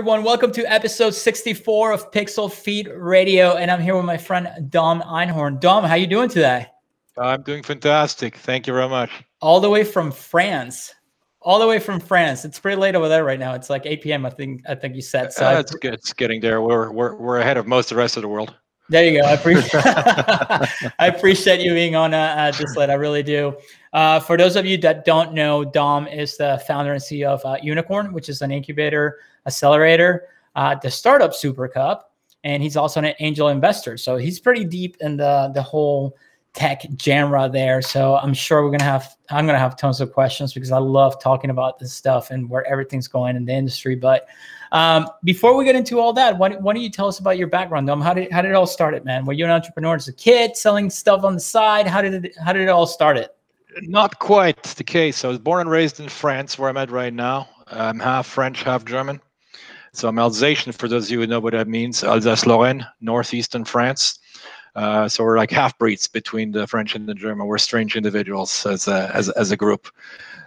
Everyone, welcome to episode 64 of Pixel Feed Radio, and I'm here with my friend Dom Einhorn. Dom, how you doing today? I'm doing fantastic. Thank you very much. All the way from France. All the way from France. It's pretty late over there right now. It's like 8 p.m. I think you said. So it's good. It's getting there. We're ahead of most of the rest of the world. There you go. I appreciate you being on this late. I really do. For those of you that don't know, Dom is the founder and CEO of Uniqorn, which is an incubator accelerator, the Startup Super Cup, and he's also an angel investor. So he's pretty deep in the whole tech genre there. So I'm sure I'm gonna have tons of questions because I love talking about this stuff and where everything's going in the industry. But before we get into all that, why don't you tell us about your background, Dom? How did it all start, man? Were you an entrepreneur as a kid, selling stuff on the side? How did it all start? Not quite the case. I was born and raised in France, where I'm at right now. I'm half French, half German. So I'm Alsatian, for those of you who know what that means, Alsace-Lorraine, northeastern France. So we're like half-breeds between the French and the German. We're strange individuals as a group.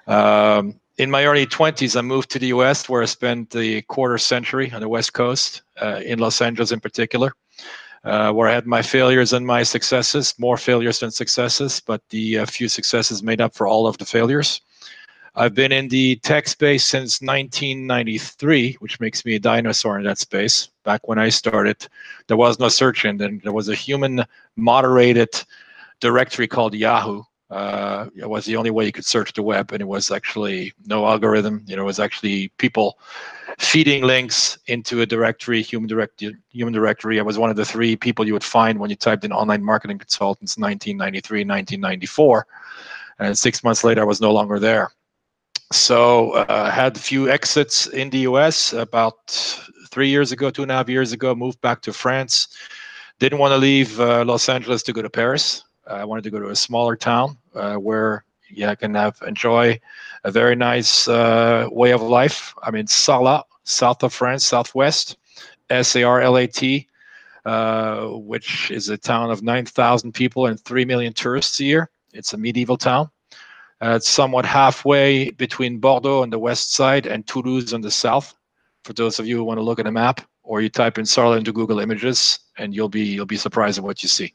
In my early 20s, I moved to the US, where I spent the quarter century on the West Coast, in Los Angeles in particular, where I had my failures and my successes, more failures than successes, but the few successes made up for all of the failures. I've been in the tech space since 1993, which makes me a dinosaur in that space. Back when I started, there was no search engine. There was a human moderated directory called Yahoo. It was the only way you could search the web, and it was actually no algorithm. You know, it was actually people feeding links into a directory, human directory. I was one of the three people you would find when you typed in online marketing consultants, 1993, 1994. And 6 months later, I was no longer there. So I had a few exits in the US about 3 years ago, 2.5 years ago, moved back to France. Didn't want to leave Los Angeles to go to Paris. I wanted to go to a smaller town where I can enjoy a very nice way of life. I'm in Sarlat, south of France, southwest, S-A-R-L-A-T, which is a town of 9,000 people and 3 million tourists a year. It's a medieval town. It's somewhat halfway between Bordeaux on the west side and Toulouse on the south. For those of you who want to look at a map, or you type in Sarlat into Google Images, and you'll be surprised at what you see.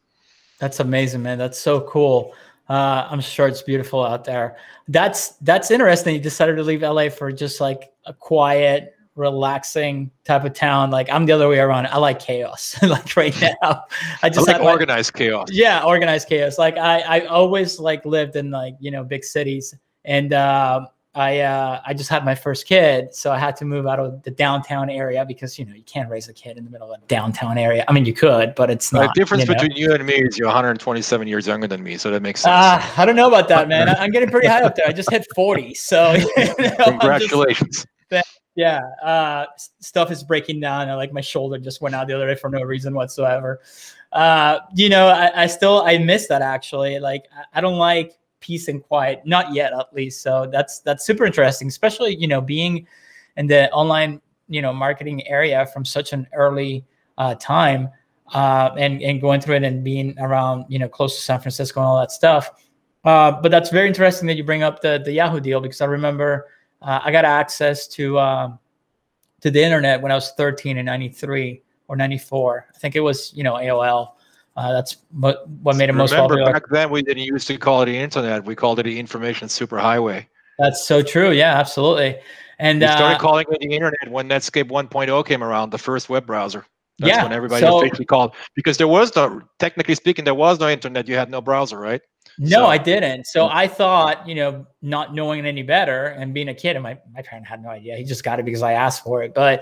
That's amazing, man. That's so cool. I'm sure it's beautiful out there. That's interesting. You decided to leave LA for just like a quiet, relaxing type of town. Like, I'm the other way around. I like chaos. Like right now, I like organized chaos. Yeah, organized chaos. Like I always like lived in like, you know, big cities, and I just had my first kid, so I had to move out of the downtown area because, you know, you can't raise a kid in the middle of a downtown area. I mean, you could, but it's not. The difference between you and me is you're 127 years younger than me, so that makes sense. I don't know about that, man. I'm getting pretty high up there. I just hit 40, so you know, congratulations. Yeah, stuff is breaking down. Like my shoulder just went out the other day for no reason whatsoever. You know, I miss that actually. Like I don't like peace and quiet, not yet at least. So that's super interesting, especially, you know, being in the online, you know, marketing area from such an early time and going through it and being around, you know, close to San Francisco and all that stuff. But that's very interesting that you bring up the Yahoo deal, because I remember. I got access to the internet when I was 13 in 93 or 94. I think it was, you know, AOL. That's what made it most popular. Remember, back then we didn't used to call it the internet. We called it the information superhighway. That's so true. Yeah, absolutely. And we started calling it the internet when Netscape 1.0 came around, the first web browser. That's when everybody officially called, because there was no, technically speaking, there was no internet. You had no browser, right? No, I didn't. So I thought, you know, not knowing any better and being a kid, and my parent had no idea. He just got it because I asked for it. But,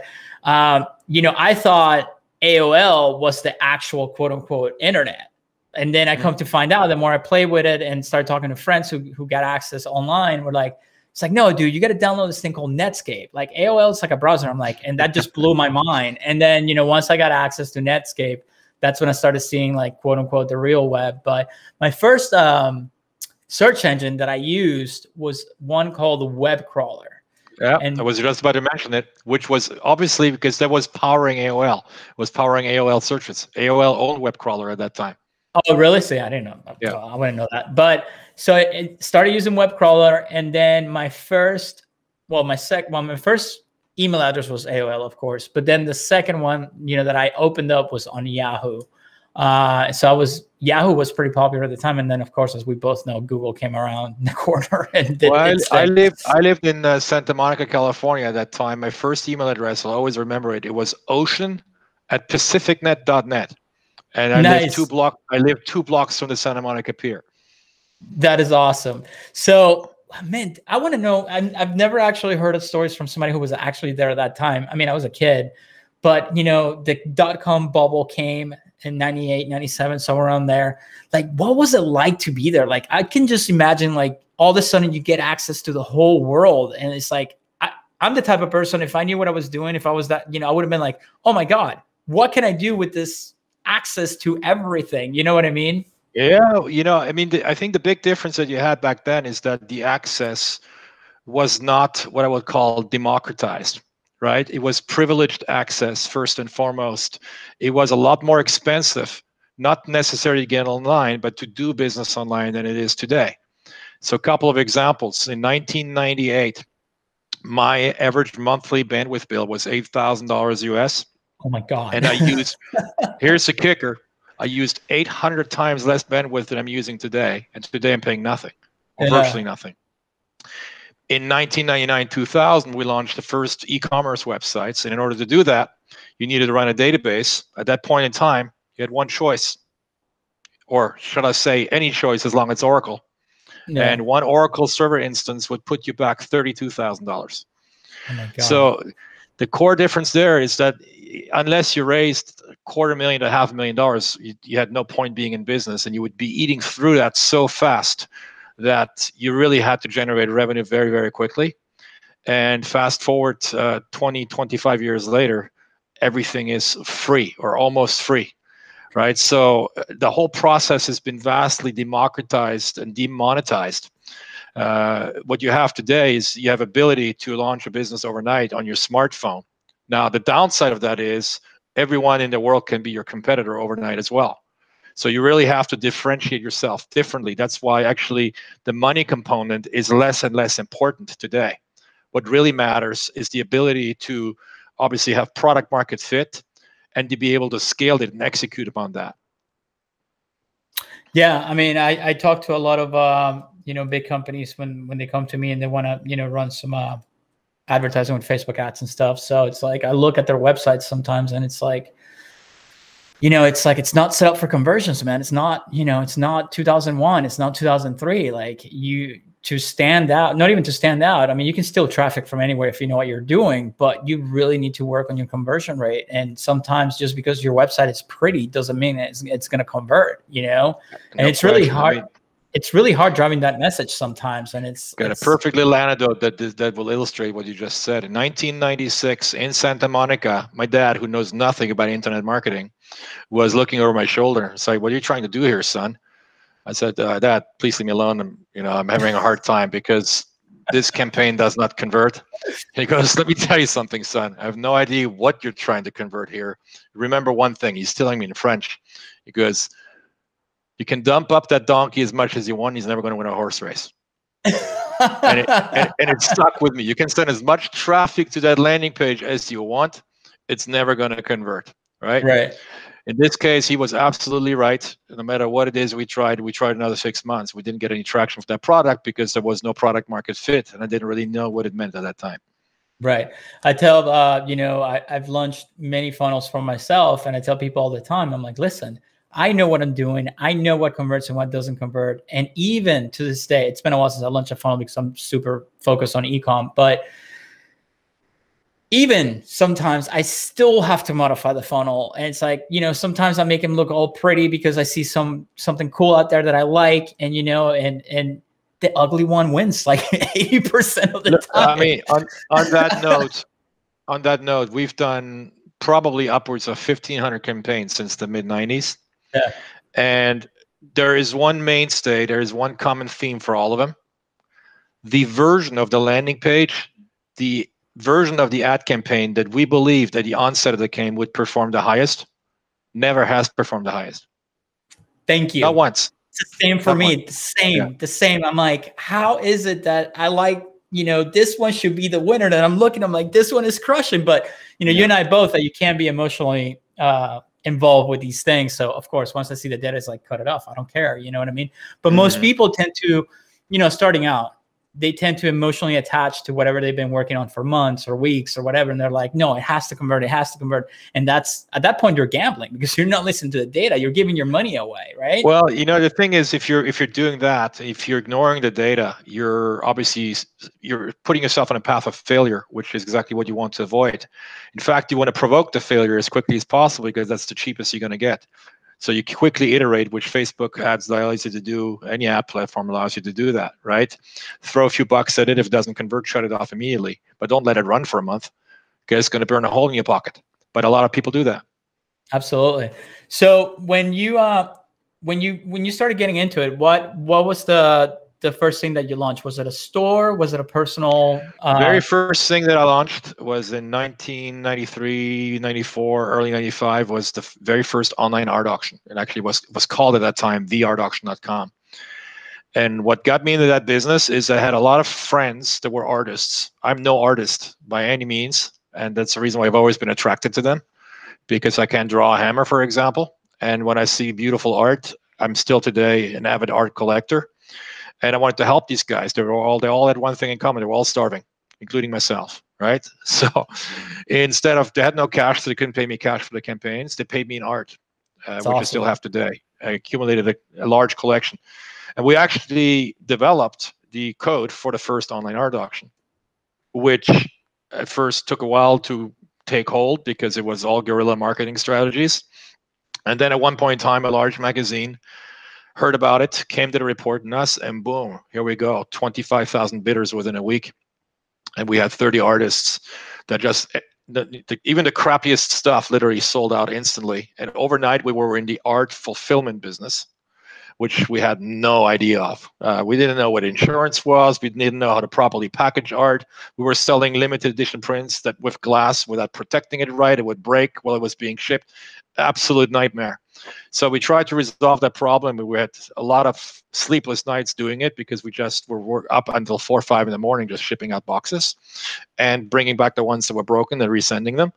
you know, I thought AOL was the actual quote unquote internet. And then I come to find out, the more I play with it and start talking to friends who got access online, were like, it's like, no, dude, you got to download this thing called Netscape. Like AOL is like a browser. I'm like, and that just blew my mind. And then, you know, once I got access to Netscape, that's when I started seeing like, quote unquote, the real web. But my first search engine that I used was one called Web Crawler. Yeah, and I was just about to mention it, which was obviously because that was powering AOL, searches. AOL owned Web Crawler at that time. Oh, really? See, I didn't know. Yeah. I wouldn't know that. But so I started using Web Crawler, and then my first email address was AOL, of course. But then the second one, you know, that I opened up was on Yahoo. So Yahoo was pretty popular at the time. And then, of course, as we both know, Google came around the corner and did its thing. I lived in Santa Monica, California at that time. My first email address, I'll always remember it. It was ocean@pacificnet.net. And I nice. I lived 2 blocks from the Santa Monica Pier. That is awesome. So, man, I want to know, I've never actually heard of stories from somebody who was actually there at that time. I mean, I was a kid, but, you know, the dot-com bubble came in 98, 97, somewhere around there. Like, what was it like to be there? Like, I can just imagine, like, all of a sudden you get access to the whole world. And it's like, I'm the type of person, if I knew what I was doing, if I was that, you know, I would have been like, oh, my God, what can I do with this access to everything? You know what I mean? Yeah, you know, I mean, I think the big difference that you had back then is that the access was not what I would call democratized, right? It was privileged access, first and foremost. It was a lot more expensive, not necessarily to get online, but to do business online than it is today. So a couple of examples. In 1998, my average monthly bandwidth bill was $8,000 US. Oh, my God. And I used, here's the kicker. I used 800 times less bandwidth than I'm using today, and today I'm paying nothing, or virtually nothing. In 1999, 2000, we launched the first e-commerce websites, and in order to do that, you needed to run a database. At that point in time, you had one choice, or should I say any choice as long as Oracle. No. And one Oracle server instance would put you back $32,000. Oh my God. So the core difference there is that unless you raised $250,000 to $500,000, you had no point being in business, and you would be eating through that so fast that you really had to generate revenue very, very quickly. And fast forward 20, 25 years later, everything is free or almost free, right? So the whole process has been vastly democratized and demonetized. What you have today is you have ability to launch a business overnight on your smartphone. Now, the downside of that is everyone in the world can be your competitor overnight as well. So you really have to differentiate yourself differently. That's why actually the money component is less and less important today. What really matters is the ability to obviously have product market fit and to be able to scale it and execute upon that. Yeah, I mean, I talk to a lot of you know, big companies when they come to me and they want to, you know, run some advertising with Facebook ads and stuff. So it's like, I look at their websites sometimes and it's like, you know, it's like, it's not set up for conversions, man. It's not, you know, it's not 2001, it's not 2003. Like to stand out, not even to stand out. I mean, you can steal traffic from anywhere if you know what you're doing, but you really need to work on your conversion rate. And sometimes just because your website is pretty doesn't mean it's going to convert, you know, and no, it's really hard. It's really hard driving that message sometimes, and it's got a perfect little anecdote that will illustrate what you just said. In 1996, in Santa Monica, my dad, who knows nothing about internet marketing, was looking over my shoulder and said, "What are you trying to do here, son?" I said, "Dad, please leave me alone. I'm having a hard time because this campaign does not convert." He goes, "Let me tell you something, son. I have no idea what you're trying to convert here. Remember one thing." He's telling me in French. He goes, "You can dump up that donkey as much as you want. He's never going to win a horse race." and it stuck with me. You can send as much traffic to that landing page as you want. It's never going to convert, right? Right. In this case, he was absolutely right. No matter what it is we tried another 6 months. We didn't get any traction with that product because there was no product market fit, and I didn't really know what it meant at that time. Right. I tell, you know, I've launched many funnels for myself, and I tell people all the time, I'm like, listen, I know what I'm doing. I know what converts and what doesn't convert. And even to this day, it's been a while since I launched a funnel because I'm super focused on e-com. But even sometimes I still have to modify the funnel. And it's like, you know, sometimes I make them look all pretty because I see something cool out there that I like. And, you know, and the ugly one wins like 80% of the time. I mean, on that note, we've done probably upwards of 1,500 campaigns since the mid-90s. Yeah. And there is one mainstay, there is one common theme for all of them. The version of the landing page, the version of the ad campaign that we believed at the onset of the campaign would perform the highest, never has performed the highest. Thank you. Not once. It's the same for me. The same. Yeah. The same. I'm like, how is it that I like, you know, this one should be the winner. And I'm looking, I'm like, this one is crushing. But, you know, you and I both, that you can be emotionally involved with these things. So, of course, once I see the data, it's like, cut it off. I don't care. You know what I mean? But most people tend to, you know, starting out, they tend to emotionally attach to whatever they've been working on for months or weeks or whatever. And they're like, no, it has to convert. It has to convert. And that's, at that point, you're gambling because you're not listening to the data. You're giving your money away, right? Well, you know, the thing is, if you're doing that, if you're ignoring the data, you're obviously, you're putting yourself on a path of failure, which is exactly what you want to avoid. In fact, you want to provoke the failure as quickly as possible because that's the cheapest you're going to get. So you quickly iterate, which Facebook ads allows you to do, any ad platform allows you to do that, right? Throw a few bucks at it. If it doesn't convert, shut it off immediately. But don't let it run for a month because it's going to burn a hole in your pocket. But a lot of people do that. Absolutely. So when you started getting into it, what was the first thing that you launched? Was it a store? Was it a personal? The very first thing that I launched was in 1993, 94, early 95 was the very first online art auction. It actually was called at that time, theartauction.com. And what got me into that business is I had a lot of friends that were artists. I'm no artist by any means. And that's the reason why I've always been attracted to them, because I can draw a hammer, for example. And when I see beautiful art, I'm still today an avid art collector. And I wanted to help these guys. They all had one thing in common. They were all starving, including myself, right? So instead of, they had no cash, so they couldn't pay me cash for the campaigns. They paid me in art, which awesome. I still have today. I accumulated a large collection. And we actually developed the code for the first online art auction, which at first took a while to take hold because it was all guerrilla marketing strategies. And then at one point in time, a large magazine heard about it, came to the report on us, and boom, here we go, 25,000 bidders within a week. And we had 30 artists that just, even the crappiest stuff literally sold out instantly. And overnight, we were in the art fulfillment business, which we had no idea of. We didn't know what insurance was. We didn't know how to properly package art. We were selling limited edition prints that with glass, without protecting it right, it would break while it was being shipped. Absolute nightmare. So we tried to resolve that problem. We had a lot of sleepless nights doing it because we just were up until 4 or 5 in the morning just shipping out boxes and bringing back the ones that were broken and resending them.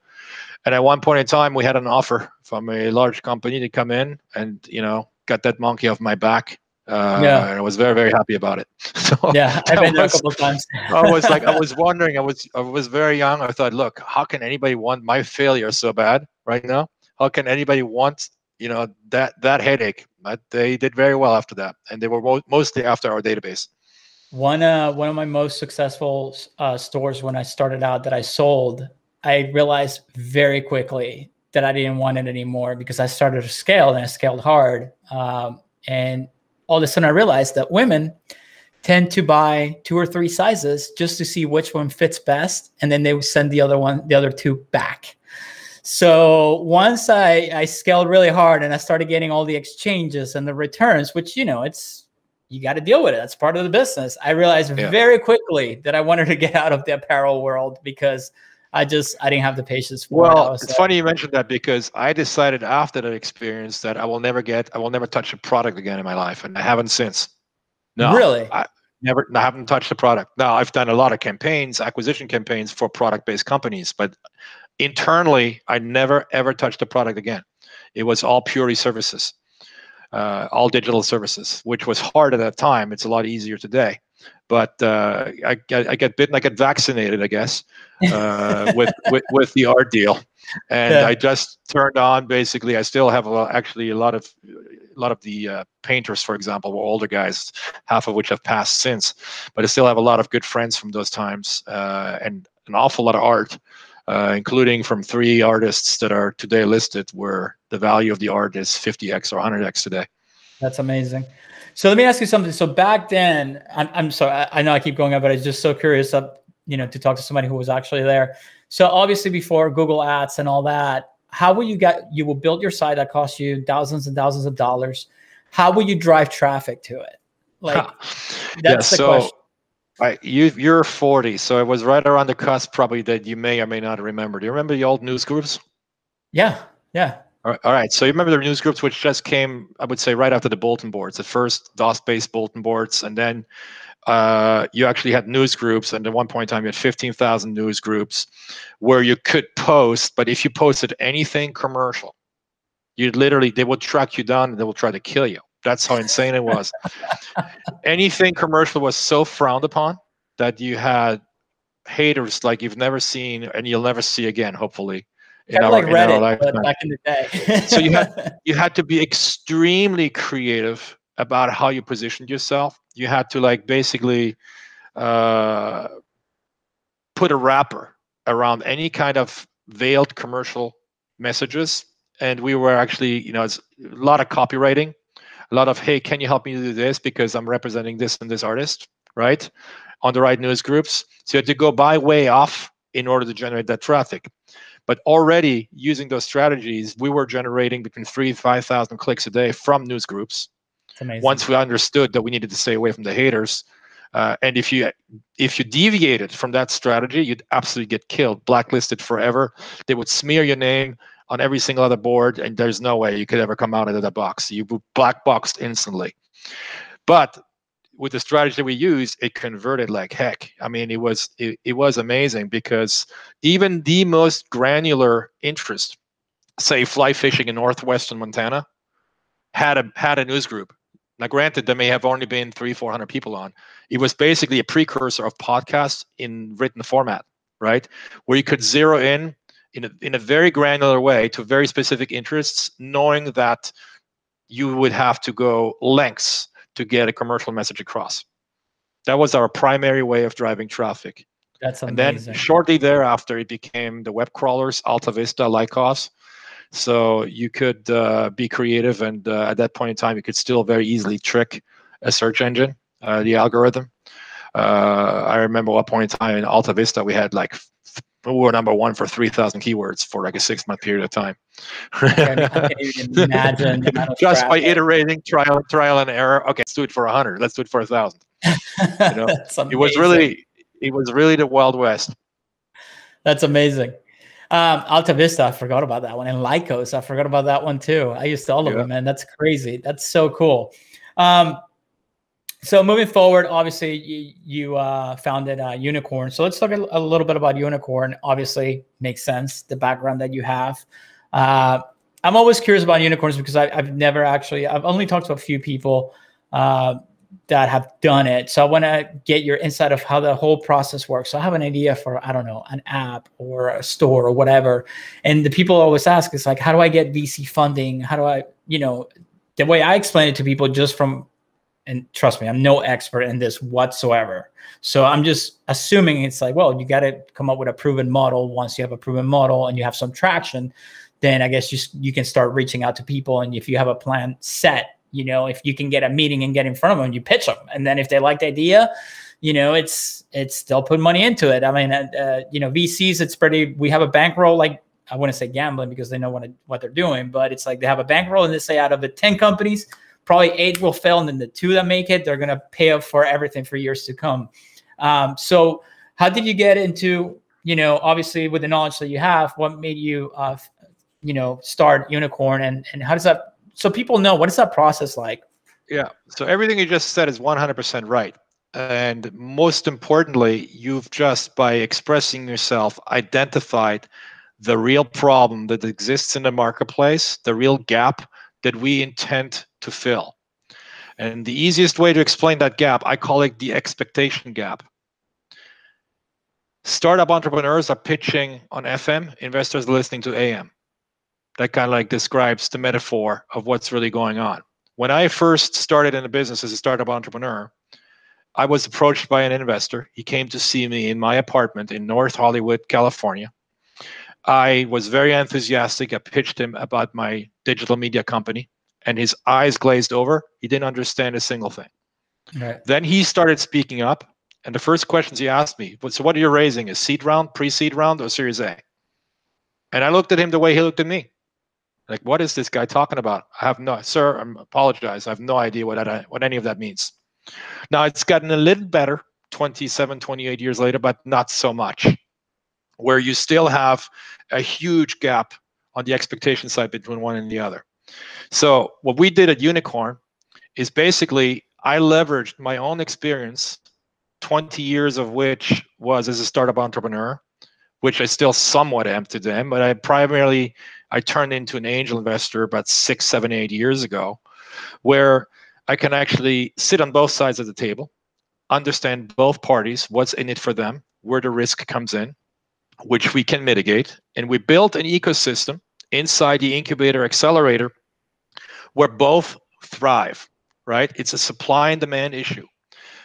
And at one point in time, we had an offer from a large company to come in and, you know, got that monkey off my back. Yeah. And I was very, very happy about it. So yeah, I've been there a couple of times. I was very young. I thought, look, how can anybody want my failure so bad right now? How can anybody want, you know, that headache? But they did very well after that, and they were mostly after our database. One of my most successful stores when I started out that I sold, I realized very quickly that I didn't want it anymore because I started to scale, and I scaled hard. And all of a sudden I realized that women tend to buy 2 or 3 sizes just to see which one fits best. And then they would send the other two back. So once I scaled really hard and I started getting all the exchanges and the returns, which, you know, you got to deal with it. That's part of the business. I realized very quickly that I wanted to get out of the apparel world because I didn't have the patience for it. Well, it's funny you mentioned that because I decided after that experience that I will never touch a product again in my life. And I haven't since. No, really? I haven't touched a product. Now, I've done a lot of campaigns, acquisition campaigns for product-based companies, but internally, I never, ever touched the product again. It was all purely services, all digital services, which was hard at that time. It's a lot easier today. But I get bitten, I get vaccinated, I guess, with the art deal. And I just turned on, basically, I still have a lot of the painters, for example, were older guys, half of which have passed since. But I still have a lot of good friends from those times and an awful lot of art. Including from 3 artists that are today listed where the value of the art is 50x or 100x today. That's amazing. So let me ask you something. So back then, I'm sorry, I know I keep going up, but I was just so curious you know, to talk to somebody who was actually there. So obviously before Google Ads and all that, how will you will build your site that costs you thousands and thousands of dollars. How will you drive traffic to it? Like that's the question. You're 40, so it was right around the cusp probably that you may or may not remember. Do you remember the old news groups? Yeah. All right. So you remember the news groups, which just came, I would say, right after the bulletin boards, the first DOS-based bulletin boards, and then you actually had news groups, and at one point in time you had 15,000 news groups where you could post, but if you posted anything commercial, you'd literally, they would track you down and they will try to kill you. That's how insane it was. Anything commercial was so frowned upon that you had haters like you've never seen and you'll never see again, hopefully. Kind of like Reddit, but back in the day. So you had to be extremely creative about how you positioned yourself. You had to like basically put a wrapper around any kind of veiled commercial messages. And we were actually, you know, it's a lot of copywriting, a lot of, hey, can you help me do this because I'm representing this and this artist, right? On the right news groups. So you had to go by way off in order to generate that traffic. But already using those strategies, we were generating between 3,000 and 5,000 clicks a day from news groups. Once we understood that we needed to stay away from the haters, and if you deviated from that strategy, you'd absolutely get killed, blacklisted forever. They would smear your name on every single other board, and there's no way you could ever come out of that box. You were blackboxed instantly. But with the strategy that we used, it converted like heck. I mean, it was amazing because even the most granular interest, say fly fishing in northwestern Montana, had a news group. Now, granted, there may have only been 300 or 400 people on. It was basically a precursor of podcasts in written format, right? Where you could zero in a very granular way to very specific interests, knowing that you would have to go lengths to get a commercial message across. That was our primary way of driving traffic. That's amazing. And then shortly thereafter, it became the web crawlers, AltaVista, Lycos. So you could be creative, and at that point in time, you could still very easily trick a search engine, the algorithm. I remember one point in time in AltaVista, we had like, we were number one for 3,000 keywords for like a 6-month period of time. I can't even imagine. Just by iterating, trial and error. Okay, let's do it for 100. Let's do it for 1,000. You know? It was really the Wild West. That's amazing. AltaVista, I forgot about that one. And Lycos, I forgot about that one too. I used to all of them, man. That's crazy. That's so cool. So moving forward, obviously you founded Uniqorn. So let's talk a little bit about Uniqorn. Obviously, makes sense, the background that you have. I'm always curious about unicorns because I've only talked to a few people that have done it. So I want to get your insight of how the whole process works. So I have an idea for, I don't know, an app or a store or whatever. And the people always ask, it's like, how do I get VC funding? How do I, you know, the way I explain it to people just from, and trust me, I'm no expert in this whatsoever. So I'm just assuming it's like, well, you got to come up with a proven model. Once you have a proven model and you have some traction, then I guess you can start reaching out to people. And if you have a plan set, you know, if you can get a meeting and get in front of them, you pitch them. And then if they like the idea, you know, they'll put money into it. I mean, you know, VCs, we have a bankroll, like I wouldn't say gambling because they know what they're doing, but it's like they have a bankroll and they say out of the 10 companies, probably 8 will fail, and then the 2 that make it, they're going to pay up for everything for years to come. So how did you get into, you know, obviously with the knowledge that you have, what made you, you know, start Uniqorn, and how does that, so people know, what is that process like? Yeah. So everything you just said is 100% right. And most importantly, you've just by expressing yourself identified the real problem that exists in the marketplace, the real gap that we intend to fill. And the easiest way to explain that gap, I call it the expectation gap. Startup entrepreneurs are pitching on FM, investors are listening to AM. That kind of like describes the metaphor of what's really going on. When I first started in the business as a startup entrepreneur, I was approached by an investor. He came to see me in my apartment in North Hollywood, California. I was very enthusiastic. I pitched him about my digital media company, and his eyes glazed over. He didn't understand a single thing. Right. Then he started speaking up, and the first questions he asked me was, so what are you raising, a seed round, pre-seed round, or Series A? And I looked at him the way he looked at me. Like, what is this guy talking about? I have no idea what any of that means. Now, it's gotten a little better 27, 28 years later, but not so much, where you still have a huge gap on the expectation side between one and the other. So what we did at Uniqorn is basically I leveraged my own experience 20 years of which was as a startup entrepreneur, which I still somewhat am today, but I turned into an angel investor about 6, 7, 8 years ago, where I can actually sit on both sides of the table, understand both parties, what's in it for them, where the risk comes in, which we can mitigate. And we built an ecosystem inside the incubator accelerator where both thrive, right? It's a supply and demand issue.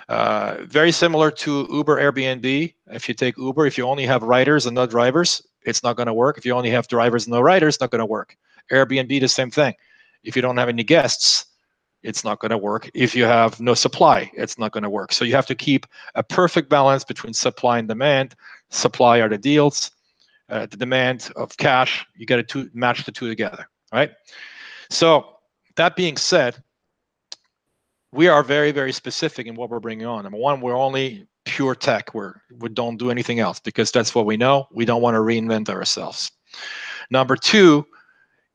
Very similar to Uber, Airbnb. If you take Uber, if you only have riders and no drivers, it's not going to work. If you only have drivers and no riders, it's not going to work. Airbnb, the same thing. If you don't have any guests, it's not going to work. If you have no supply, it's not going to work. So you have to keep a perfect balance between supply and demand. Supply are the deals, the demand of cash. You got to match the two together, right? So that being said, we are very, very specific in what we're bringing on. Number one, we're only pure tech. We don't do anything else because that's what we know. We don't want to reinvent ourselves. Number two,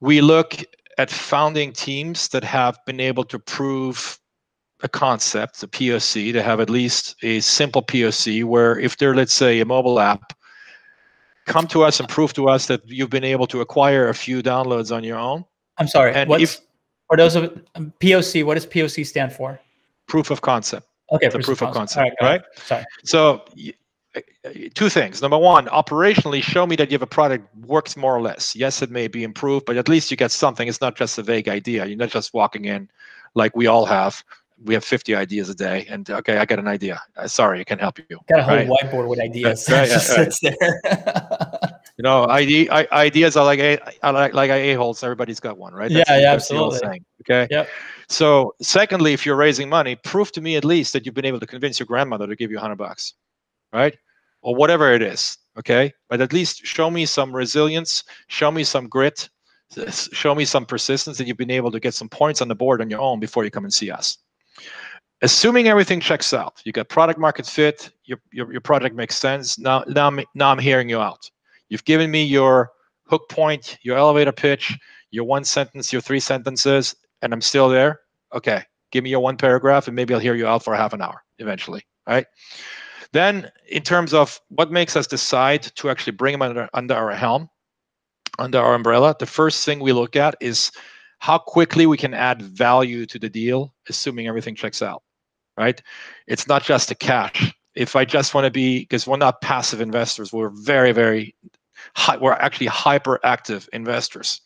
we look at founding teams that have been able to prove a concept, a POC, to have at least a simple POC where if they're, let's say, a mobile app, come to us and prove to us that you've been able to acquire a few downloads on your own. I'm sorry. And for those of POC, what does POC stand for? Proof of concept. Okay, the proof of concept. All right? Sorry. So, two things. Number one, operationally, show me that you have a product works more or less. Yes, it may be improved, but at least you get something. It's not just a vague idea. You're not just walking in like we all have. We have 50 ideas a day, and okay, I got an idea. Sorry, I can't help you. Got a whole whiteboard with ideas. Right. You know, ideas are like a-holes. Everybody's got one, right? That's absolutely. Okay. Yep. So, secondly, if you're raising money, prove to me at least that you've been able to convince your grandmother to give you $100, right? Or whatever it is. Okay. But at least show me some resilience. Show me some grit. Show me some persistence that you've been able to get some points on the board on your own before you come and see us. Assuming everything checks out, you got product market fit. Your product makes sense. Now I'm hearing you out. You've given me your hook point, your elevator pitch, your one sentence, your three sentences, and I'm still there. Okay, give me your one paragraph, and maybe I'll hear you out for half an hour eventually, right? Then in terms of what makes us decide to actually bring them under our helm, under our umbrella, the first thing we look at is how quickly we can add value to the deal, assuming everything checks out, right? It's not just the cash. If I just want to be, because we're not passive investors, we're very, very high, we're actually hyperactive investors.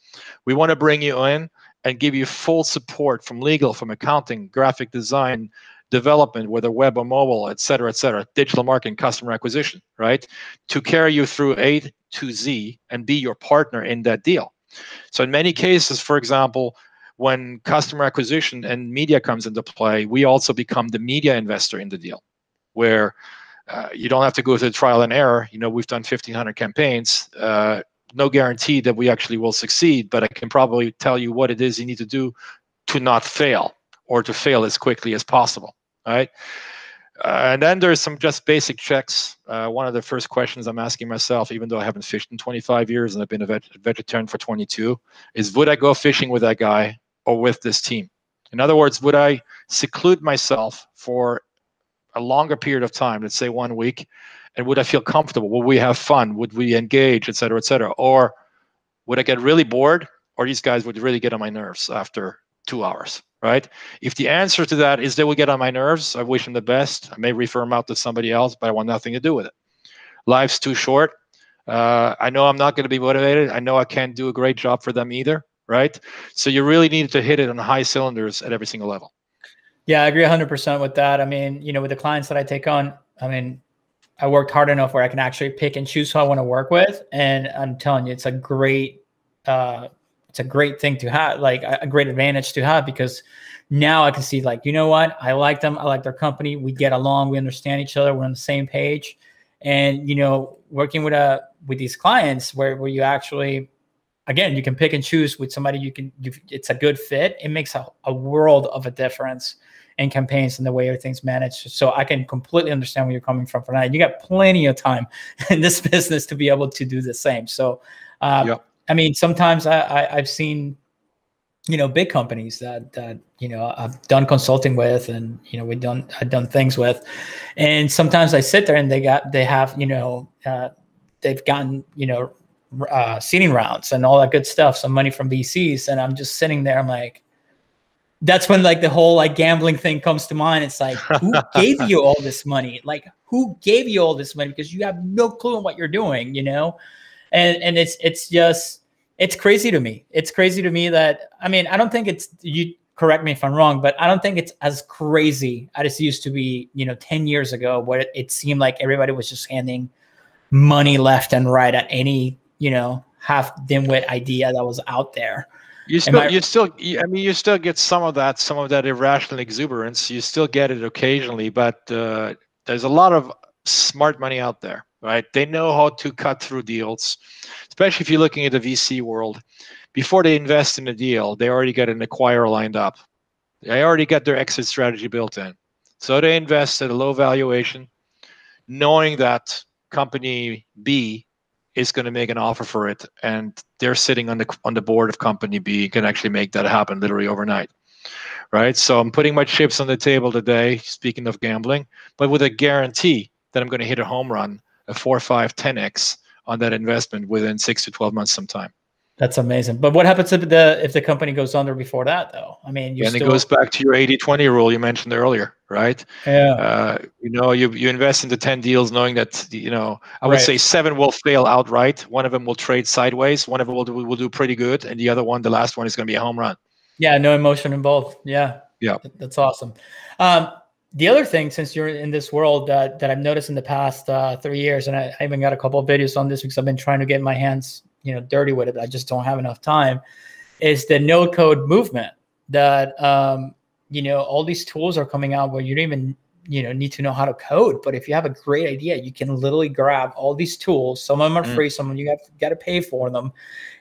We want to bring you in and give you full support from legal, from accounting, graphic design, development, whether web or mobile, et cetera, digital marketing, customer acquisition, right? To carry you through A to Z and be your partner in that deal. So in many cases, for example, when customer acquisition and media comes into play, we also become the media investor in the deal, where you don't have to go through trial and error. You know, we've done 1,500 campaigns. No guarantee that we actually will succeed, but I can probably tell you what it is you need to do to not fail or to fail as quickly as possible, right? And then there's some just basic checks. One of the first questions I'm asking myself, even though I haven't fished in 25 years and I've been a vegetarian for 22, is would I go fishing with that guy or with this team? In other words, would I seclude myself for a longer period of time, let's say 1 week, and would I feel comfortable? Would we have fun? Would we engage, et cetera, et cetera? Or would I get really bored, or these guys would really get on my nerves after 2 hours, right? If the answer to that is they will get on my nerves, I wish them the best. I may refer them out to somebody else, but I want nothing to do with it. Life's too short. I know I'm not going to be motivated. I know I can't do a great job for them either, right? So you really need to hit it on high cylinders at every single level. Yeah, I agree 100% with that. I mean, you know, with the clients that I take on, I mean, I worked hard enough where I can actually pick and choose who I want to work with. And I'm telling you, it's a great thing to have, like a great advantage to have, because now I can see like, you know what, I like them. I like their company. We get along. We understand each other. We're on the same page. And, you know, working with these clients where you actually, again, you can pick and choose with somebody it's a good fit. It makes a world of a difference in campaigns and the way everything's managed. So I can completely understand where you're coming from for that. You got plenty of time in this business to be able to do the same. So, I mean, sometimes I've seen you know, big companies that you know, I've done consulting with, and you know, I've done things with, and sometimes I sit there and they have you know, they've gotten, you know, seeding rounds and all that good stuff, some money from VCs, and I'm just sitting there, I'm like, that's when like the whole like gambling thing comes to mind. It's like, who gave you all this money? Like, who gave you all this money? Because you have no clue on what you're doing, you know? And it's just, it's crazy to me. It's crazy to me that, I mean, I don't think it's, you correct me if I'm wrong, but I don't think it's as crazy as it used to be, you know, 10 years ago, where it seemed like everybody was just handing money left and right at any, you know, half dimwit idea that was out there. You still get some of that irrational exuberance. You still get it occasionally, but there's a lot of smart money out there, right? They know how to cut through deals, especially if you're looking at the VC world. Before they invest in a deal, they already got an acquirer lined up. They already got their exit strategy built in. So they invest at a low valuation, knowing that company B is going to make an offer for it, and they're sitting on the board of company B, can actually make that happen literally overnight, right? So I'm putting my chips on the table today, speaking of gambling, but with a guarantee that I'm going to hit a home run, a 4, 5, 10x on that investment within 6 to 12 months sometime. That's amazing. But what happens if the company goes under before that, though? I mean, you it goes back to your 80-20 rule you mentioned earlier, right? Yeah. You know, you invest into 10 deals knowing that, you know, I would say 7 will fail outright. 1 of them will trade sideways. 1 of them will do pretty good. And the other one, the last one, is going to be a home run. Yeah, no emotion involved. Yeah. Yeah. That's awesome. The other thing, since you're in this world, that I've noticed in the past 3 years, and I even got a couple of videos on this because I've been trying to get my hands, you know, dirty with it. I just don't have enough time. Is the no code movement that, you know, all these tools are coming out where you don't even, you know, need to know how to code. But if you have a great idea, you can literally grab all these tools. Some of them are free. Some of them you got to pay for them.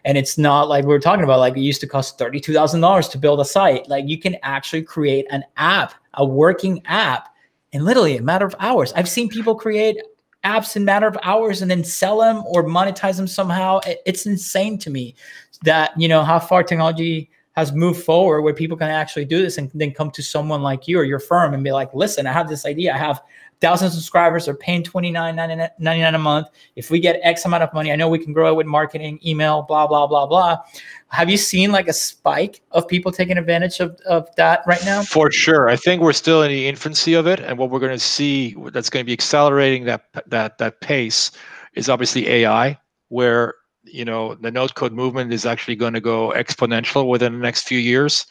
And it's not like we were talking about, like it used to cost $32,000 to build a site. Like you can actually create an app, a working app, in literally a matter of hours. I've seen people create apps in a matter of hours and then sell them or monetize them somehow. It's insane to me that, you know, how far technology has moved forward where people can actually do this and then come to someone like you or your firm and be like, listen, I have this idea. I have 1,000 subscribers. They're paying $29.99 a month. If we get X amount of money, I know we can grow it with marketing, email, blah, blah, blah, blah. Have you seen like a spike of people taking advantage of that right now? For sure. I think we're still in the infancy of it. And what we're going to see that's going to be accelerating that pace is obviously AI, where, you know, the no code movement is actually going to go exponential within the next few years,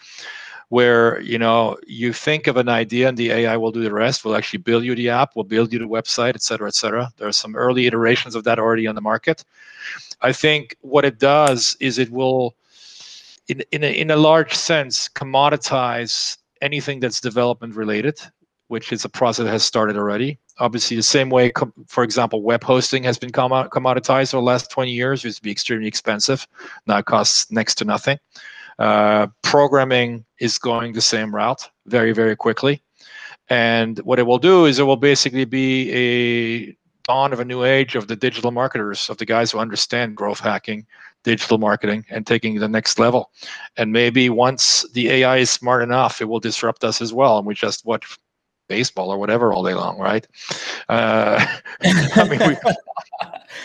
where, you know, you think of an idea and the AI will do the rest, will actually build you the app, will build you the website, et cetera, et cetera. There are some early iterations of that already on the market. I think what it does is it will, in a large sense, commoditize anything that's development related, which is a process that has started already. Obviously, the same way, for example, web hosting has been commoditized over the last 20 years. It used to be extremely expensive. Now it costs next to nothing. Programming is going the same route very, very quickly. And what it will do is it will basically be a dawn of a new age of the digital marketers, of the guys who understand growth hacking, digital marketing, and taking it to the next level. And maybe once the AI is smart enough, it will disrupt us as well. And we just watch baseball or whatever all day long, right? I mean,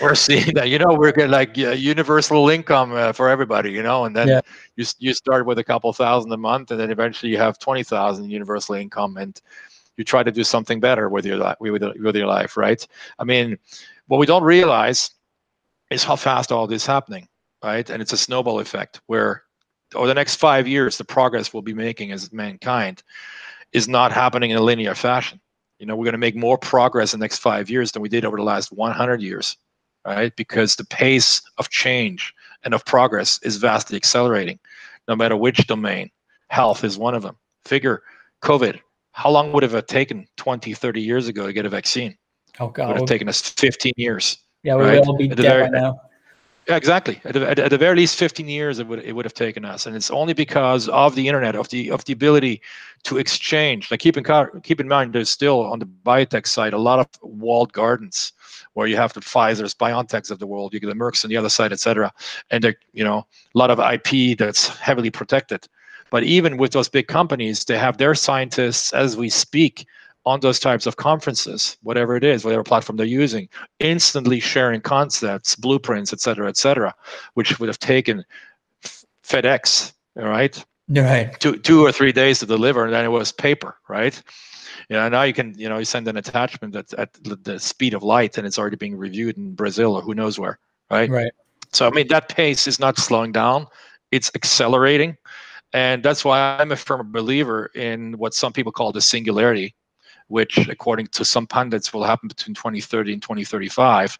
we're seeing that, you know, we're getting like universal income for everybody, you know, and then you start with a couple thousand a month, and then eventually you have 20,000 universal income, and you try to do something better with your life, right? I mean, what we don't realize is how fast all this is happening, right? And it's a snowball effect where over the next 5 years, the progress we'll be making as mankind is not happening in a linear fashion. You know, we're going to make more progress in the next 5 years than we did over the last 100 years, right? Because the pace of change and of progress is vastly accelerating, no matter which domain. Health is one of them. Figure COVID. How long would it have taken 20, 30 years ago to get a vaccine? Oh, God. It would have taken us 15 years. Yeah, we would all be dead right now. Yeah, exactly. At the very least 15 years it would have taken us, and it's only because of the internet, of the ability to exchange. Like keep in mind, there's still on the biotech side a lot of walled gardens where you have the Pfizer's, BioNTechs of the world, you get the Mercks on the other side, etc. And there, you know, a lot of IP that's heavily protected. But even with those big companies, they have their scientists as we speak on those types of conferences, whatever it is, whatever platform they're using, instantly sharing concepts, blueprints, et cetera, which would have taken FedEx, right? Right. Two or three days to deliver, and then it was paper, right? You know, now you can, you know, you send an attachment that's at the speed of light, and it's already being reviewed in Brazil or who knows where, right? Right. So I mean, that pace is not slowing down; it's accelerating, and that's why I'm a firm believer in what some people call the singularity, which, according to some pundits, will happen between 2030 and 2035,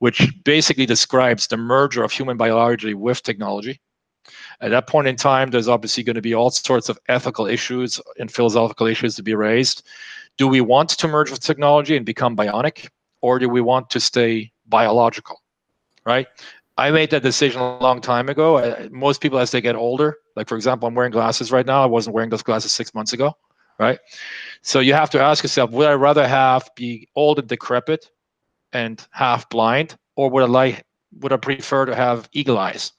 which basically describes the merger of human biology with technology. At that point in time, there's obviously going to be all sorts of ethical issues and philosophical issues to be raised. Do we want to merge with technology and become bionic, or do we want to stay biological, right? I made that decision a long time ago. Most people, as they get older, like, for example, I'm wearing glasses right now. I wasn't wearing those glasses 6 months ago, right? So you have to ask yourself, would I rather be old and decrepit and half blind, or would I prefer to have eagle eyes?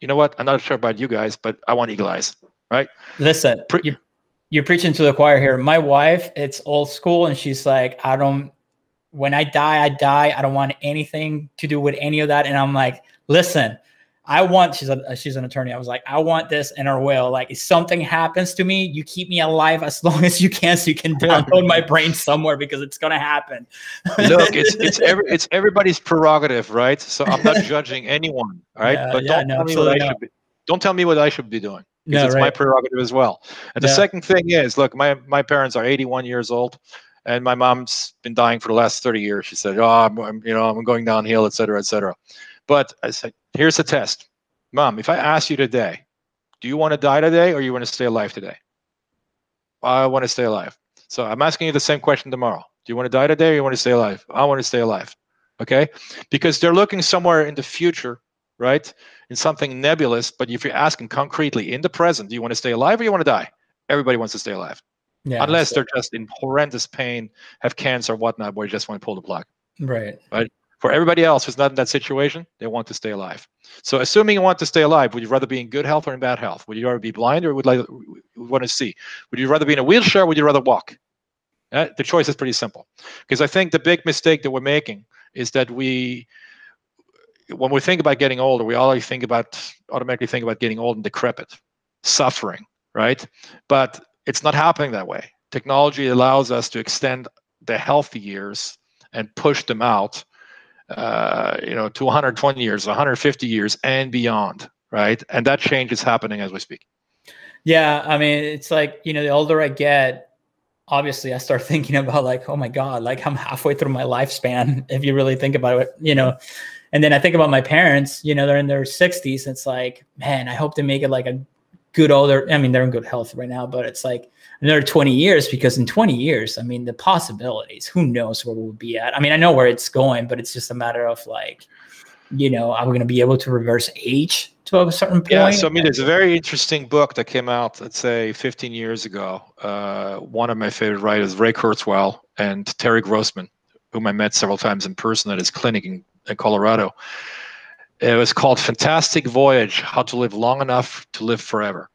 You know what? I'm not sure about you guys, but I want eagle eyes, right? Listen, you're preaching to the choir here. My wife, it's old school, and she's like, when I die, I die. I don't want anything to do with any of that. And I'm like, listen, she's an attorney. I was like, I want this in her will. Like, if something happens to me, you keep me alive as long as you can, so you can download my brain somewhere, because it's gonna happen. Look, it's everybody's prerogative, right? So I'm not judging anyone, right? Yeah, but don't tell me what I should be doing, because it's my prerogative as well. And the second thing is, look, my parents are 81 years old, and my mom's been dying for the last 30 years. She said, I'm going downhill, et cetera, et cetera. But I said, here's the test. Mom, if I ask you today, do you want to die today, or you want to stay alive today? I want to stay alive. So I'm asking you the same question tomorrow. Do you want to die today, or you want to stay alive? I want to stay alive, okay? Because they're looking somewhere in the future, right? In something nebulous, but if you're asking concretely in the present, do you want to stay alive or you want to die? Everybody wants to stay alive. Yeah, unless they're just in horrendous pain, have cancer, whatnot, where you just want to pull the plug. Right. Right. For everybody else who's not in that situation, they want to stay alive. So assuming you want to stay alive, would you rather be in good health or in bad health? Would you rather be blind, or would want to see? Would you rather be in a wheelchair, or would you rather walk? The choice is pretty simple. Because I think the big mistake that we're making is that when we think about getting older, we automatically think about getting old and decrepit, suffering, right? But it's not happening that way. Technology allows us to extend the healthy years and push them out to 120 years, 150 years and beyond, right? And that change is happening as we speak. Yeah, I mean, it's like, the older I get, obviously I start thinking about, like, oh my God, like, I'm halfway through my lifespan, if you really think about it, And then I think about my parents, they're in their 60s. It's like, man, I hope they make it like a good older. I mean, they're in good health right now, but it's like another 20 years, because in 20 years, I mean, the possibilities, who knows where we'll be at. I mean, I know where it's going, but it's just a matter of, like, are we going to be able to reverse age to a certain point? Yeah, so I mean, there's a very interesting book that came out, let's say 15 years ago. One of my favorite writers, Ray Kurzweil, and Terry Grossman, whom I met several times in person at his clinic in Colorado. It was called Fantastic Voyage, How to Live Long Enough to Live Forever.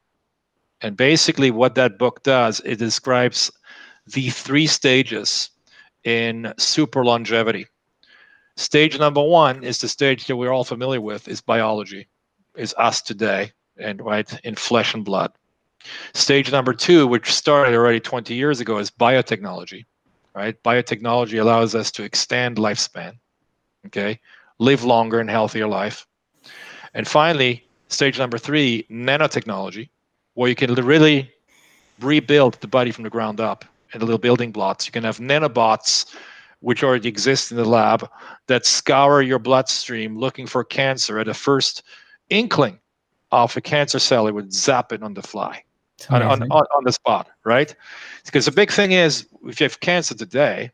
And basically what that book does, it describes the three stages in super longevity. Stage number one is the stage that we're all familiar with, is biology, is us today, and right in flesh and blood. Stage number two, which started already 20 years ago, is biotechnology, right? Biotechnology allows us to extend lifespan, okay? Live longer and healthier life. And finally, stage number three, nanotechnology, where you can really rebuild the body from the ground up in little building blocks. You can have nanobots, which already exist in the lab, that scour your bloodstream looking for cancer. At the first inkling of a cancer cell, it would zap it on the fly, on the spot, right? Because the big thing is, if you have cancer today,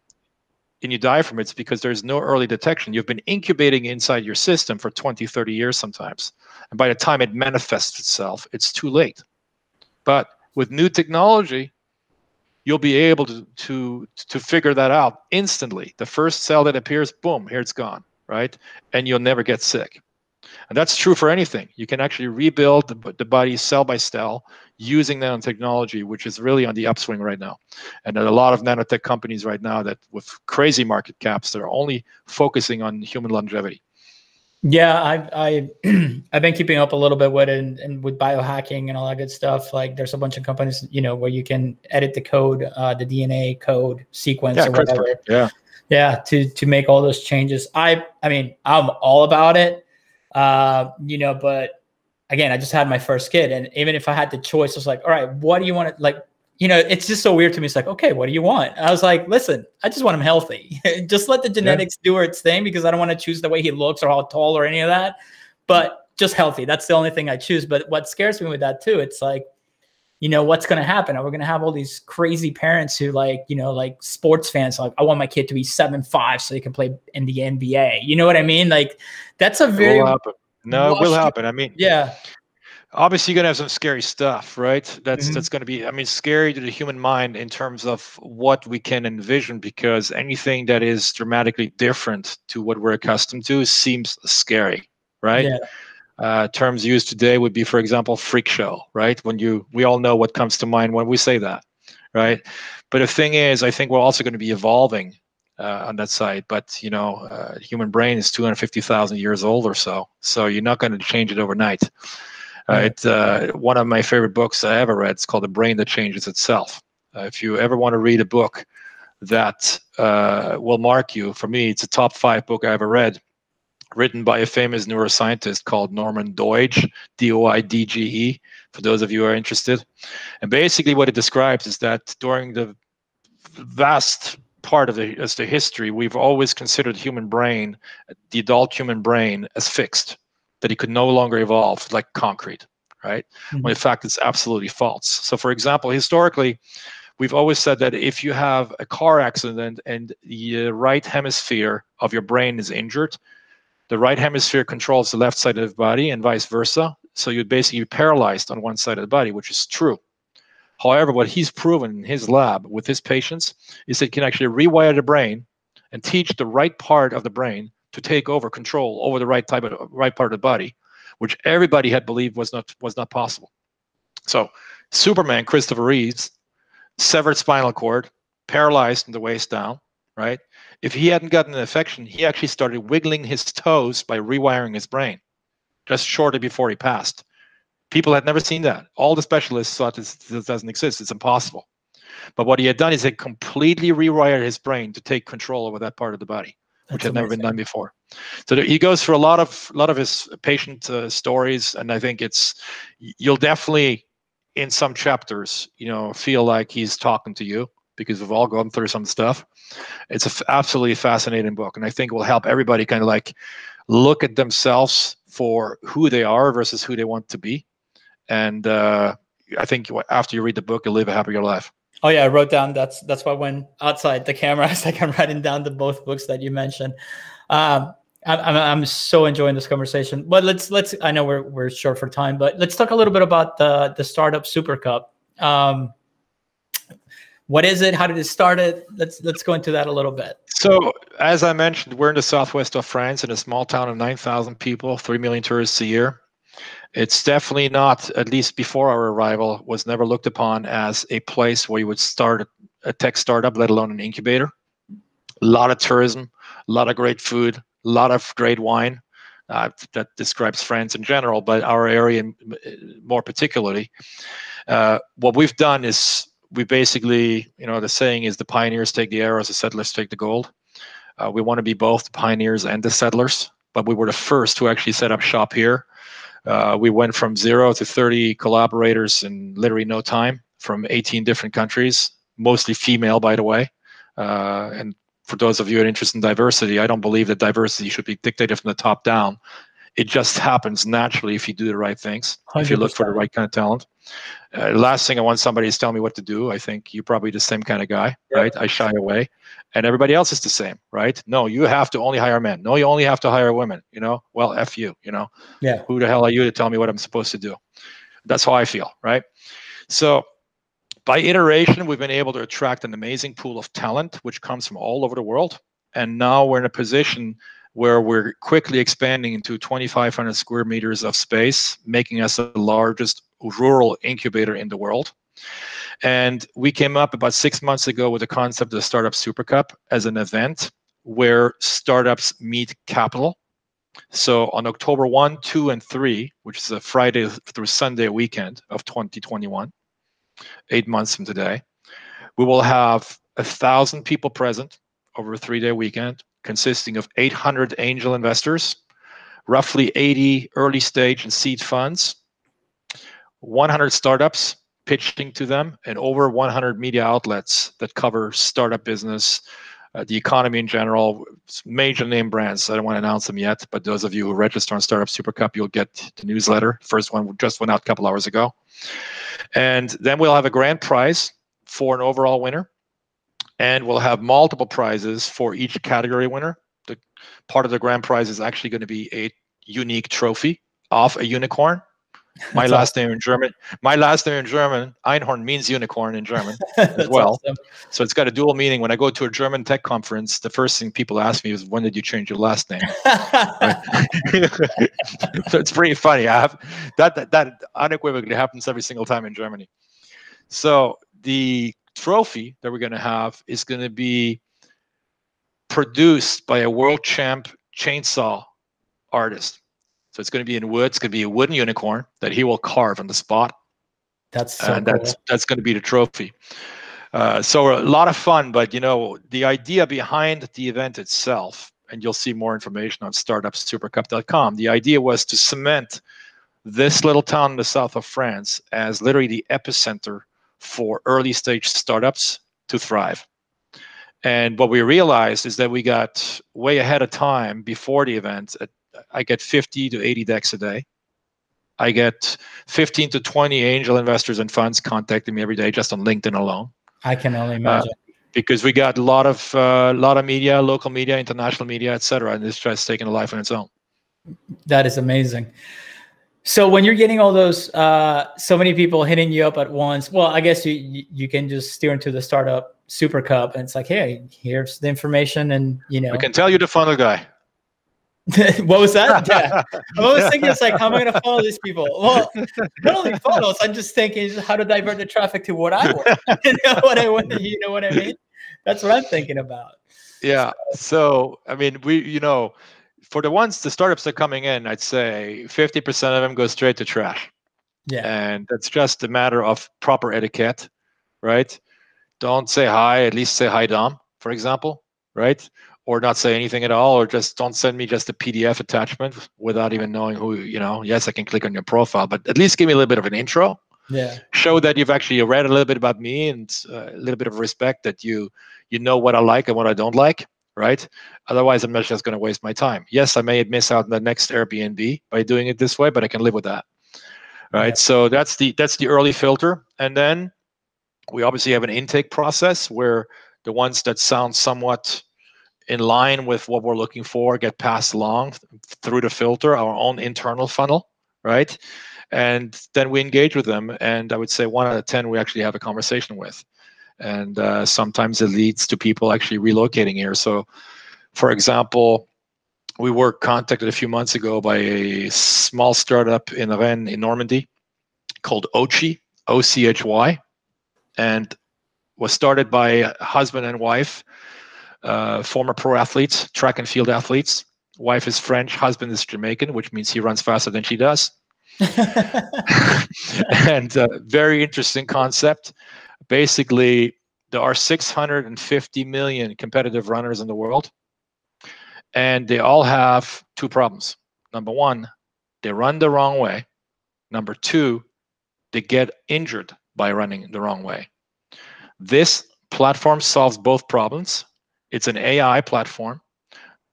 and you die from it, it's because there's no early detection. You've been incubating inside your system for 20, 30 years sometimes. And by the time it manifests itself, it's too late. But with new technology, you'll be able to figure that out instantly. The first cell that appears, boom, here it's gone, right? And you'll never get sick. And that's true for anything. You can actually rebuild the body cell by cell using nanotechnology, which is really on the upswing right now. And there are a lot of nanotech companies right now that with crazy market caps, they're only focusing on human longevity. Yeah, I've been keeping up a little bit with it and with biohacking and all that good stuff. Like there's a bunch of companies, you know, where you can edit the code, the DNA code sequence or whatever. Yeah. Yeah, to make all those changes. I mean, I'm all about it. You know, but again, I just had my first kid, and even if I had the choice, I was like, all right, what do you want to, like, you know, it's just so weird to me. It's like, okay, what do you want? I was like, listen, I just want him healthy. Just let the genetics do its thing, because I don't want to choose the way he looks or how tall or any of that, but just healthy. That's the only thing I choose. But what scares me with that too, it's like, you know, what's going to happen? Are we going to have all these crazy parents who, like, you know, like sports fans, like, I want my kid to be 7'5" so they can play in the NBA. You know what I mean? Like, that's a very... It will happen. I mean... Yeah. Obviously, you're going to have some scary stuff, right? That's that's going to be, I mean, scary to the human mind in terms of what we can envision, because anything that is dramatically different to what we're accustomed to seems scary, right? Yeah. Terms used today would be, for example, freak show, right? When you, we all know what comes to mind when we say that, right? But the thing is, I think we're also going to be evolving on that side. But, you know, the human brain is 250,000 years old or so. So you're not going to change it overnight. It's one of my favorite books I ever read. It's called The Brain That Changes Itself. If you ever want to read a book that will mark you, for me, it's a top 5 book I ever read, written by a famous neuroscientist called Norman Doidge, D-O-I-D-G-E, for those of you who are interested. And basically what it describes is that during the vast part of the history, we've always considered human brain, the adult human brain, as fixed, that it could no longer evolve, like concrete, right? When in fact, it's absolutely false. So for example, historically, we've always said that if you have a car accident and the right hemisphere of your brain is injured, the right hemisphere controls the left side of the body and vice versa. So you'd basically be paralyzed on one side of the body, which is true. However, what he's proven in his lab with his patients is that he can actually rewire the brain and teach the right part of the brain to take over control over the right type of right part of the body, which everybody had believed was not possible. So Superman, Christopher Reeves, severed spinal cord, paralyzed from the waist down, right? If he hadn't gotten an infection, he actually started wiggling his toes by rewiring his brain just shortly before he passed. People had never seen that. All the specialists thought this doesn't exist. It's impossible. But what he had done is he completely rewired his brain to take control over that part of the body, which had never been done before. So he goes through a lot of his patient stories, and I think you'll definitely, in some chapters, you know, feel like he's talking to you, because we've all gone through some stuff. It's an absolutely fascinating book, and I think it will help everybody kind of like look at themselves for who they are versus who they want to be. And I think after you read the book, you'll live a happier life. Oh yeah, I wrote down, that's why when outside the camera, I was like, I'm writing down the both books that you mentioned. I'm so enjoying this conversation. But let's I know we're short for time, but let's talk a little bit about the Startup Super Cup. What is it? How did it start? Let's go into that a little bit. So as I mentioned, we're in the southwest of France, in a small town of 9,000 people, 3 million tourists a year. It's definitely not, at least before our arrival, was never looked upon as a place where you would start a tech startup, let alone an incubator. A lot of tourism, a lot of great food, a lot of great wine. That describes France in general, but our area more particularly. What we've done is, we basically, you know, the saying is the pioneers take the arrows, the settlers take the gold. We want to be both the pioneers and the settlers, but we were the first to actually set up shop here. We went from 0 to 30 collaborators in literally no time, from 18 different countries, mostly female, by the way. And for those of you who are interested in diversity, I don't believe that diversity should be dictated from the top down. It just happens naturally if you do the right things, 100%. If you look for the right kind of talent. Last thing I want somebody is tell me what to do. I think you're probably the same kind of guy, right? I shy away, and everybody else is the same, right? No, you have to only hire men. No, you only have to hire women, you know? Well, F you, you know? Yeah. Who the hell are you to tell me what I'm supposed to do? That's how I feel, right? So by iteration, we've been able to attract an amazing pool of talent, which comes from all over the world. And now we're in a position where we're quickly expanding into 2,500 square meters of space, making us the largest rural incubator in the world. And we came up about 6 months ago with the concept of the Startup Super Cup as an event where startups meet capital. So on October 1, 2, and 3, which is a Friday through Sunday weekend of 2021, 8 months from today, we will have 1,000 people present over a three-day weekend, consisting of 800 angel investors, roughly 80 early stage and seed funds, 100 startups pitching to them, and over 100 media outlets that cover startup business, the economy in general, major name brands. I don't want to announce them yet, but those of you who register on Startup Super Cup, you'll get the newsletter. First one just went out a couple hours ago. And then we'll have a grand prize for an overall winner. And we'll have multiple prizes for each category winner. The part of the grand prize is actually going to be a unique trophy of a unicorn. My last name in German. My last name in German, Einhorn, means unicorn in German as well. Awesome. So it's got a dual meaning. When I go to a German tech conference, the first thing people ask me is, when did you change your last name? So it's pretty funny. I have that unequivocally happens every single time in Germany. So the trophy that we're going to have is going to be produced by a world champ chainsaw artist. So it's going to be in wood. It's going to be a wooden unicorn that he will carve on the spot. That's so cool. That's going to be the trophy. So a lot of fun, but you know, the idea behind the event itself, and you'll see more information on startupsupercup.com. The idea was to cement this little town in the south of France as literally the epicenter for early stage startups to thrive. And what we realized is that we got way ahead of time before the event. I get 50 to 80 decks a day. I get 15 to 20 angel investors and funds contacting me every day just on LinkedIn alone. I can only imagine. Because we got a lot of media, local media, international media, etc. And it's just taking a life on its own. That is amazing. So when you're getting all those, so many people hitting you up at once, well, I guess you can just steer into the Startup Super Cup and it's like, hey, here's the information, and you know. I can tell you the funnel guy. What was that? Yeah. I was thinking, it's like, how am I going to follow these people? Well, not only funnels, I'm just thinking how to divert the traffic to what I want. You know what I mean? That's what I'm thinking about. Yeah. So I mean, we, you know, for the startups that are coming in, I'd say 50% of them go straight to trash. Yeah. And that's just a matter of proper etiquette, right? Don't say hi, at least say hi, Dom, for example, right? Or not say anything at all, or just don't send me just a PDF attachment without even knowing who, you know. Yes, I can click on your profile, but at least give me a little bit of an intro. Yeah. Show that you've actually read a little bit about me and a little bit of respect that you know what I like and what I don't like. Right? Otherwise, I'm not just going to waste my time. Yes, I may miss out on the next Airbnb by doing it this way, but I can live with that. Right? Yeah. So that's the early filter. And then we obviously have an intake process where the ones that sound somewhat in line with what we're looking for get passed along through the filter, our own internal funnel, right? And then we engage with them. And I would say 1 out of 10 we actually have a conversation with. And sometimes it leads to people actually relocating here. So, for example, we were contacted a few months ago by a small startup in Rennes, in Normandy, called Ochy, O-C-H-Y, and was started by a husband and wife, former pro athletes, track and field athletes. Wife is French, husband is Jamaican, which means he runs faster than she does. And very interesting concept. Basically, there are 650 million competitive runners in the world, and they all have two problems. Number one, they run the wrong way. Number two, they get injured by running the wrong way. This platform solves both problems. It's an AI platform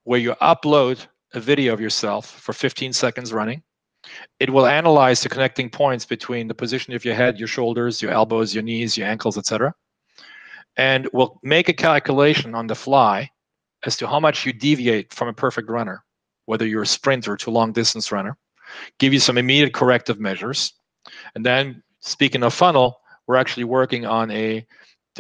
where you upload a video of yourself for 15 seconds running. It will analyze the connecting points between the position of your head, your shoulders, your elbows, your knees, your ankles, etc., and will make a calculation on the fly as to how much you deviate from a perfect runner, whether you're a sprinter or to long distance runner, give you some immediate corrective measures. And then, speaking of funnel, we're actually working on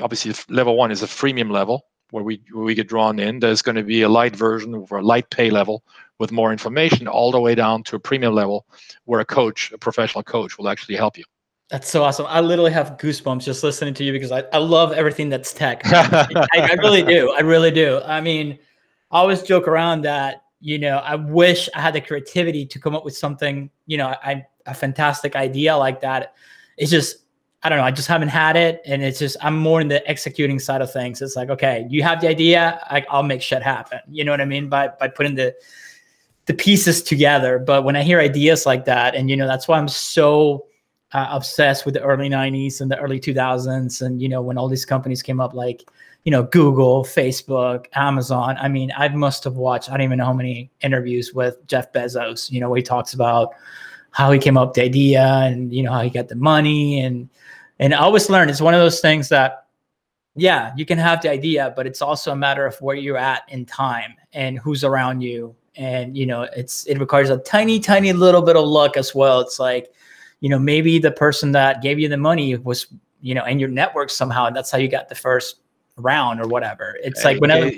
obviously level 1 is a freemium level where we get drawn in, there's going to be a light version for a light pay level with more information, all the way down to a premium level where a coach, a professional coach, will actually help you. That's so awesome. I literally have goosebumps just listening to you because I love everything that's tech. I really do. I really do. I mean, I always joke around that, you know, I wish I had the creativity to come up with something, you know, a fantastic idea like that. It's just, I don't know. I just haven't had it. And it's just, I'm more in the executing side of things. It's like, okay, you have the idea. I'll make shit happen. You know what I mean? By putting the pieces together. But when I hear ideas like that, and, you know, that's why I'm so obsessed with the early 90s and the early 2000s. And, you know, when all these companies came up, like, you know, Google, Facebook, Amazon. I mean, I must have watched, I don't even know how many interviews with Jeff Bezos, you know, where he talks about how he came up with the idea and, you know, how he got the money. And I always learned it's one of those things that, yeah, you can have the idea, but it's also a matter of where you're at in time and who's around you. And, you know, it requires a tiny, tiny little bit of luck as well. It's like, you know, maybe the person that gave you the money was, you know, in your network somehow, and that's how you got the first round or whatever. It's like whenever.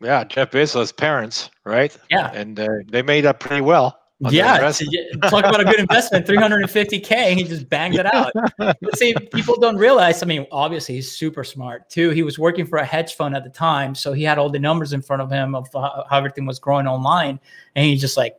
Yeah. Jeff Bezos' parents, right? Yeah. And they made up pretty well. Yeah, talk about a good investment, 350K. He just banged it out. Let's see, people don't realize, I mean, obviously he's super smart too. He was working for a hedge fund at the time. So he had all the numbers in front of him of how everything was growing online. And he's just like,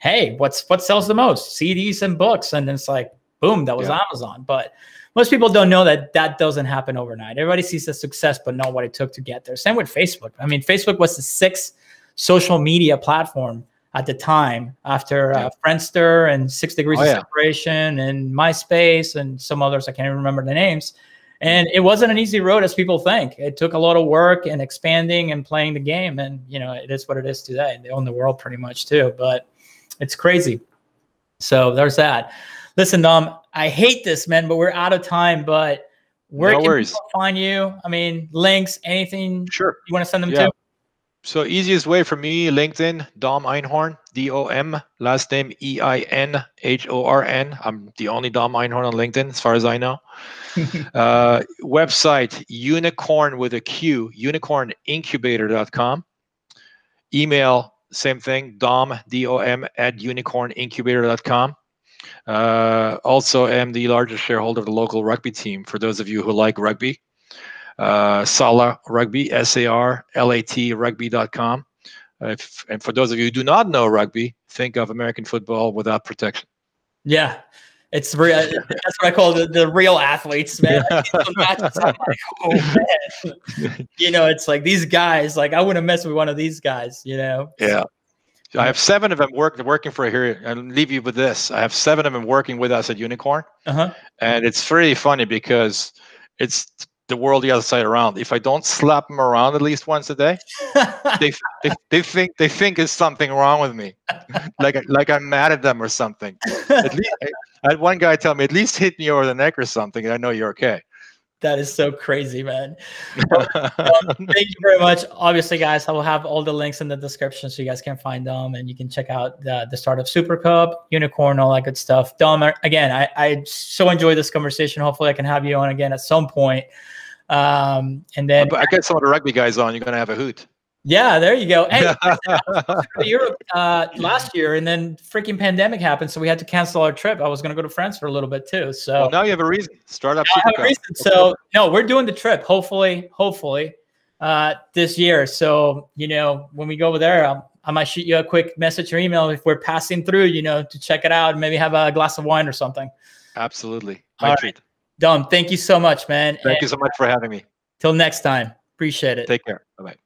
hey, what sells the most? CDs and books. And then it's like, boom, that was Amazon. But most people don't know that that doesn't happen overnight. Everybody sees the success, but not what it took to get there. Same with Facebook. I mean, Facebook was the 6th social media platform at the time, after Friendster and 6 Degrees of Separation and MySpace and some others. I can't even remember the names. And it wasn't an easy road as people think. It took a lot of work and expanding and playing the game. And, you know, it is what it is today. They own the world pretty much too, but it's crazy. So there's that. Listen, Dom, I hate this, man, but we're out of time, but where can people find you? I mean, links, anything you want to send them to? So easiest way for me, LinkedIn, Dom Einhorn, D-O-M, last name E-I-N-H-O-R-N. I'm the only Dom Einhorn on LinkedIn, as far as I know. Website, Uniqorn with a Q, uniqornincubator.com. Email, same thing, Dom, D-O-M, @uniqornincubator.com. Also, I'm the largest shareholder of the local rugby team, for those of you who like rugby. Sarlat Rugby, S-A-R-L-A-T rugby.com. And for those of you who do not know rugby, think of American football without protection. Yeah, it's real. That's what I call the real athletes, man. I see some matches, I'm like, oh, man. You know, it's like these guys, like I wouldn't mess with one of these guys, you know? Yeah. I have 7 of them working for here. I'll leave you with this. I have 7 of them working with us at Uniqorn. And it's really funny because it's the world the other side around. If I don't slap them around at least once a day, they think there's something wrong with me, like I'm mad at them or something. At least I had one guy tell me, at least hit me over the neck or something, and I know you're okay. That is so crazy, man. Thank you very much. Obviously, guys, I will have all the links in the description so you guys can find them, and you can check out the Startup Super Cup, Uniqorn, all that good stuff. Dom, again, I so enjoyed this conversation. Hopefully, I can have you on again at some point. And then but I get some of the rugby guys on. You're gonna have a hoot. Yeah, there you go. Hey, Europe last year, and then freaking pandemic happened, so we had to cancel our trip. I was gonna go to France for a little bit too. So well, now you have a reason. Startup Super Cup. I have a reason. So no, we're doing the trip. Hopefully, this year. So you know, when we go over there, I might shoot you a quick message or email if we're passing through. You know, to check it out and maybe have a glass of wine or something. Absolutely, my treat. Dom, thank you so much, man. Thank you so much for having me. Till next time. Appreciate it. Take care. Bye-bye.